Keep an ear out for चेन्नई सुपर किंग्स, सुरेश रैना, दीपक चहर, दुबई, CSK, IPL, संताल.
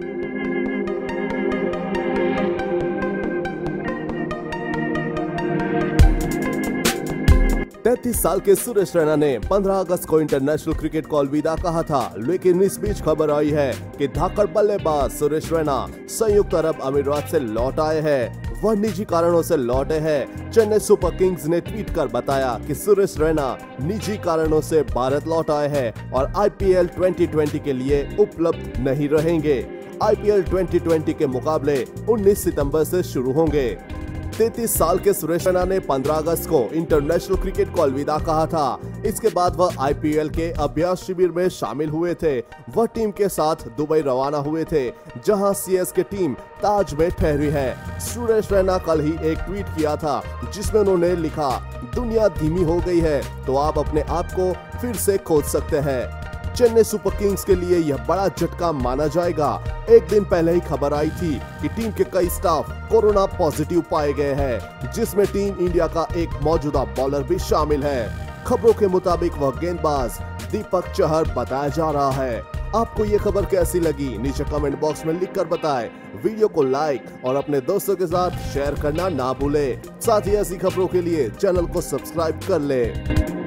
33 साल के सुरेश रैना ने 15 अगस्त को इंटरनेशनल क्रिकेट को अलविदा कहा था, लेकिन इस बीच खबर आई है कि धाकड़ बल्लेबाज सुरेश रैना संयुक्त अरब अमीरात से लौट आए हैं। वह निजी कारणों से लौटे हैं। चेन्नई सुपर किंग्स ने ट्वीट कर बताया कि सुरेश रैना निजी कारणों से भारत लौट आए हैं और IPL 2020 के लिए उपलब्ध नहीं रहेंगे। IPL 2020 के मुकाबले 19 सितंबर से शुरू होंगे। 33 साल के सुरेश रैना ने 15 अगस्त को इंटरनेशनल क्रिकेट को अलविदा कहा था। इसके बाद वह IPL के अभ्यास शिविर में शामिल हुए थे। वह टीम के साथ दुबई रवाना हुए थे, जहां CSK टीम ताज में ठहरी है। सुरेश रैना कल ही एक ट्वीट किया था, जिसमें उन्होंने लिखा, दुनिया धीमी हो गई है तो आप अपने आप को फिर से खोज सकते हैं। चेन्नई सुपर किंग्स के लिए यह बड़ा झटका माना जाएगा। एक दिन पहले ही खबर आई थी कि टीम के कई स्टाफ कोरोना पॉजिटिव पाए गए हैं, जिसमें टीम इंडिया का एक मौजूदा बॉलर भी शामिल है। खबरों के मुताबिक वह गेंदबाज दीपक चहर बताया जा रहा है। आपको ये खबर कैसी लगी, नीचे कमेंट बॉक्स में लिखकर बताएं। वीडियो को लाइक और अपने दोस्तों के साथ शेयर करना ना भूले। साथ ही ऐसी खबरों के लिए चैनल को सब्सक्राइब कर ले।